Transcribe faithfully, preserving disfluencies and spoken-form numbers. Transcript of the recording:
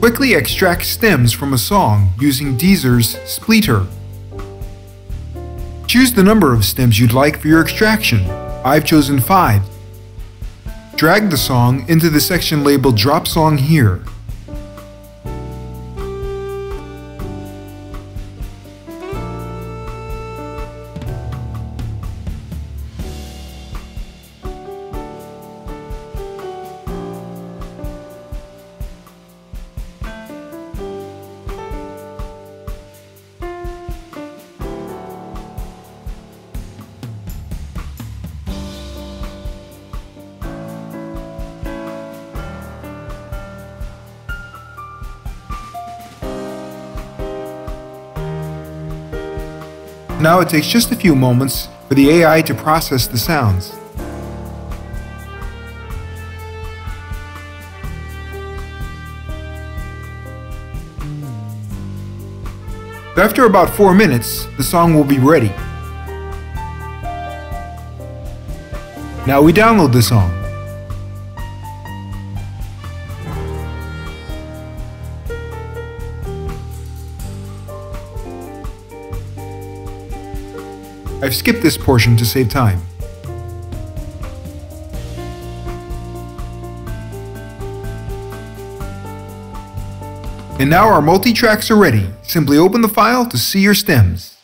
Quickly extract stems from a song using Deezer's Spleeter. Choose the number of stems you'd like for your extraction. I've chosen five. Drag the song into the section labeled Drop Song Here. Now it takes just a few moments for the A I to process the sounds. After about four minutes, the song will be ready. Now we download the song. I've skipped this portion to save time. And now our multi-tracks are ready. Simply open the file to see your stems.